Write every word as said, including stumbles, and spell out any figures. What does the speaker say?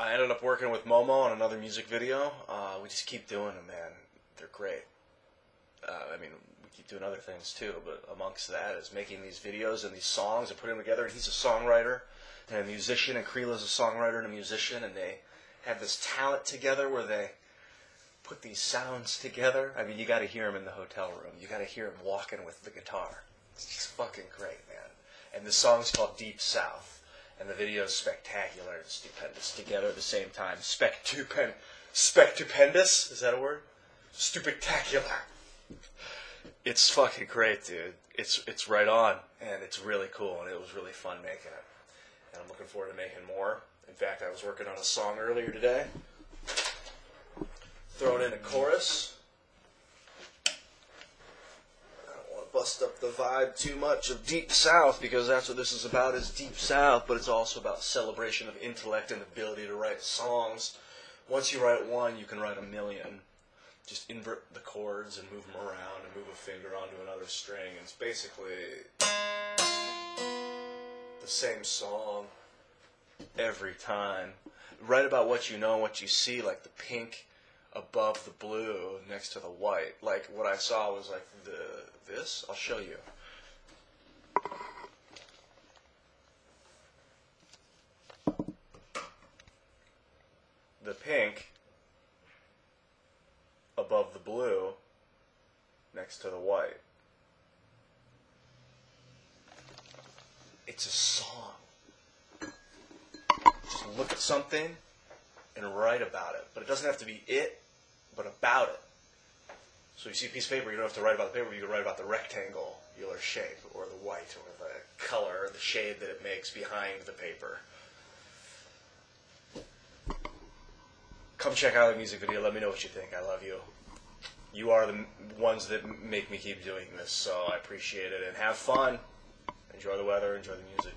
I ended up working with Momo on another music video. Uh, we just keep doing them, man. They're great. Uh, I mean, we keep doing other things too, but amongst that is making these videos and these songs and putting them together. And he's a songwriter and a musician, and Krila's a songwriter and a musician, and they have this talent together where they put these sounds together. I mean, you got to hear him in the hotel room. You got to hear him walking with the guitar. It's just fucking great, man. And the song's called Deep South. And the video's spectacular and stupendous together at the same time. Spectupen, spectupendous? Is that a word? Stupidtacular. It's fucking great, dude. It's it's right on, and it's really cool, and it was really fun making it. And I'm looking forward to making more. In fact, I was working on a song earlier today. Throwing in a chorus. Bust up the vibe too much of Deep South, because that's what this is about, is Deep South, but it's also about celebration of intellect and ability to write songs. Once you write one, you can write a million. Just invert the chords and move them around and move a finger onto another string. It's basically the same song every time. Write about what you know and what you see, like the pink above the blue next to the white. Like, what I saw was like the this. I'll show you. The pink above the blue next to the white. It's a song. Just look at something and write about it. But it doesn't have to be it, but about it. So you see a piece of paper, you don't have to write about the paper, you can write about the rectangle or shape, or the white, or the color, or the shade that it makes behind the paper. Come check out the music video, let me know what you think, I love you. You are the ones that make me keep doing this, so I appreciate it, and have fun. Enjoy the weather, enjoy the music.